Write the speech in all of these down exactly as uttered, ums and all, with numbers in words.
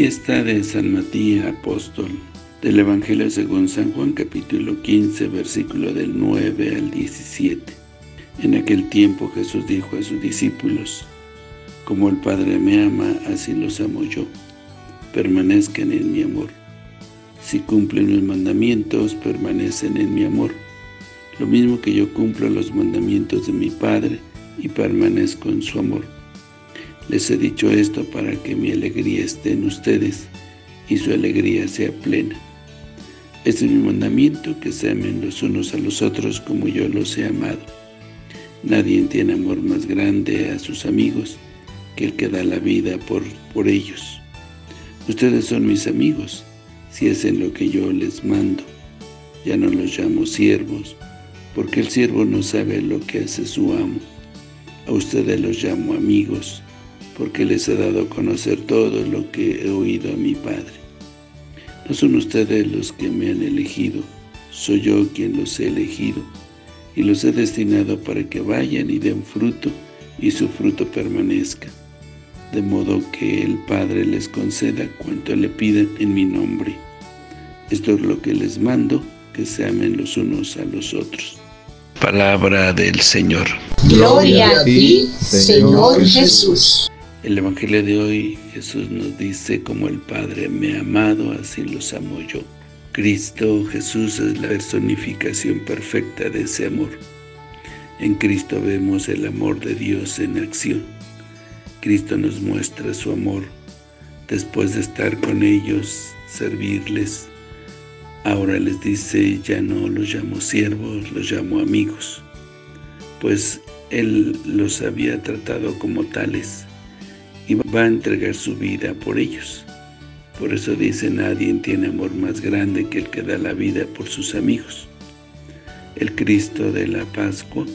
Fiesta de San Matías Apóstol, del Evangelio según San Juan, capítulo quince, versículo del nueve al diecisiete. En aquel tiempo Jesús dijo a sus discípulos: como el Padre me ama, así los amo yo. Permanezcan en mi amor. Si cumplen mis mandamientos, permanecen en mi amor. Lo mismo que yo cumplo los mandamientos de mi Padre y permanezco en su amor. Les he dicho esto para que mi alegría esté en ustedes y su alegría sea plena. Este es mi mandamiento, que se amen los unos a los otros como yo los he amado. Nadie tiene amor más grande a sus amigos que el que da la vida por, por ellos. Ustedes son mis amigos si hacen lo que yo les mando. Ya no los llamo siervos, porque el siervo no sabe lo que hace su amo. A ustedes los llamo amigos, porque les he dado a conocer todo lo que he oído a mi Padre. No son ustedes los que me han elegido, soy yo quien los he elegido, y los he destinado para que vayan y den fruto, y su fruto permanezca, de modo que el Padre les conceda cuanto le pidan en mi nombre. Esto es lo que les mando, que se amen los unos a los otros. Palabra del Señor. Gloria a ti, Señor Jesús. El Evangelio de hoy, Jesús nos dice: como el Padre me ha amado, así los amo yo. Cristo Jesús es la personificación perfecta de ese amor. En Cristo vemos el amor de Dios en acción. Cristo nos muestra su amor. Después de estar con ellos, servirles, ahora les dice: ya no los llamo siervos, los llamo amigos, pues Él los había tratado como tales y va a entregar su vida por ellos. Por eso dice: nadie tiene amor más grande que el que da la vida por sus amigos. El Cristo de la Pascua,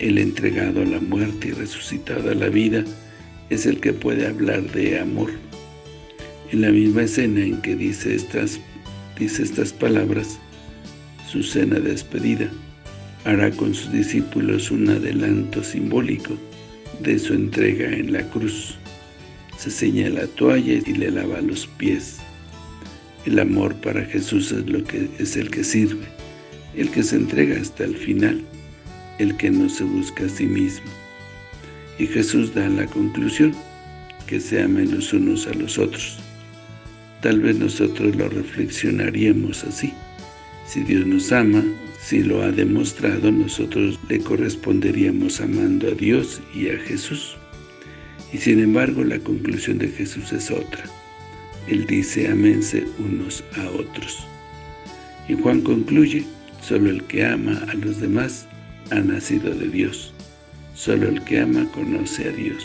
el entregado a la muerte y resucitado a la vida, es el que puede hablar de amor. En la misma escena en que dice estas, dice estas palabras, su cena de despedida, hará con sus discípulos un adelanto simbólico de su entrega en la cruz. Se ciñe la toalla y le lava los pies. El amor para Jesús es, lo que, es el que sirve, el que se entrega hasta el final, el que no se busca a sí mismo. Y Jesús da la conclusión: que se amen los unos a los otros. Tal vez nosotros lo reflexionaríamos así: si Dios nos ama, si lo ha demostrado, nosotros le corresponderíamos amando a Dios y a Jesús. Y sin embargo, la conclusión de Jesús es otra. Él dice: ámense unos a otros. Y Juan concluye: solo el que ama a los demás ha nacido de Dios. Solo el que ama conoce a Dios.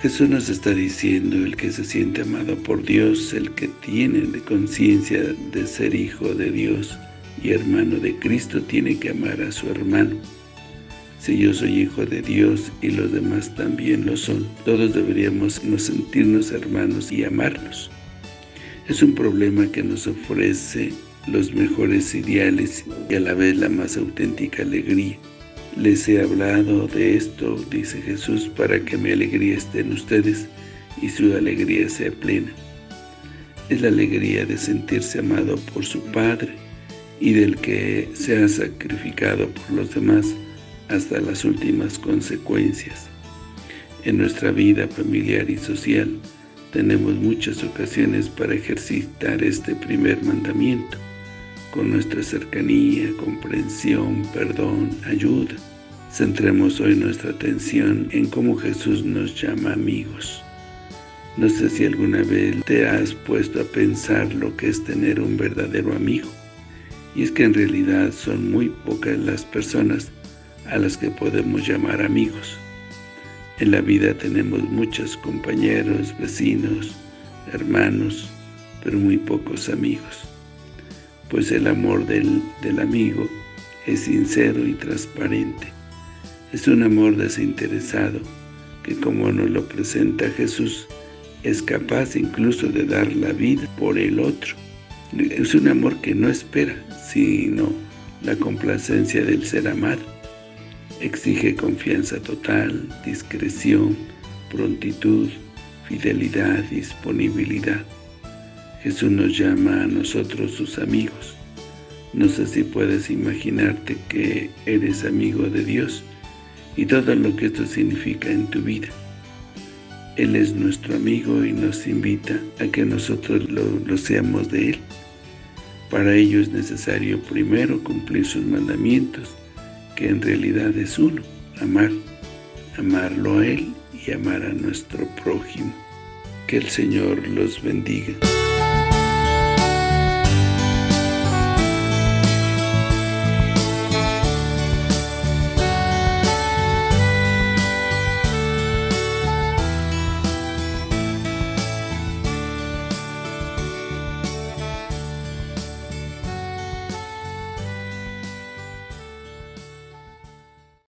Jesús nos está diciendo: el que se siente amado por Dios, el que tiene conciencia de ser hijo de Dios y hermano de Cristo, tiene que amar a su hermano. Si yo soy hijo de Dios y los demás también lo son, todos deberíamos sentirnos hermanos y amarnos. Es un problema que nos ofrece los mejores ideales y a la vez la más auténtica alegría. Les he hablado de esto, dice Jesús, para que mi alegría esté en ustedes y su alegría sea plena. Es la alegría de sentirse amado por su Padre y del que se ha sacrificado por los demás hasta las últimas consecuencias. En nuestra vida familiar y social tenemos muchas ocasiones para ejercitar este primer mandamiento, con nuestra cercanía, comprensión, perdón, ayuda. Centremos hoy nuestra atención en cómo Jesús nos llama amigos. No sé si alguna vez te has puesto a pensar lo que es tener un verdadero amigo. Y es que en realidad son muy pocas las personas a las que podemos llamar amigos. En la vida tenemos muchos compañeros, vecinos, hermanos, pero muy pocos amigos, pues el amor del, del amigo es sincero y transparente. Es un amor desinteresado que, como nos lo presenta Jesús, es capaz incluso de dar la vida por el otro. Es un amor que no espera, sino la complacencia del ser amado. Exige confianza total, discreción, prontitud, fidelidad, disponibilidad. Jesús nos llama a nosotros sus amigos. No sé si puedes imaginarte que eres amigo de Dios y todo lo que esto significa en tu vida. Él es nuestro amigo y nos invita a que nosotros lo, lo seamos de Él. Para ello es necesario primero cumplir sus mandamientos, que en realidad es uno: amar, amarlo a Él y amar a nuestro prójimo. Que el Señor los bendiga.